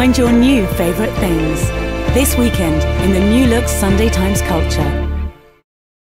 Find your new favourite things this weekend in the New Look Sunday Times Culture.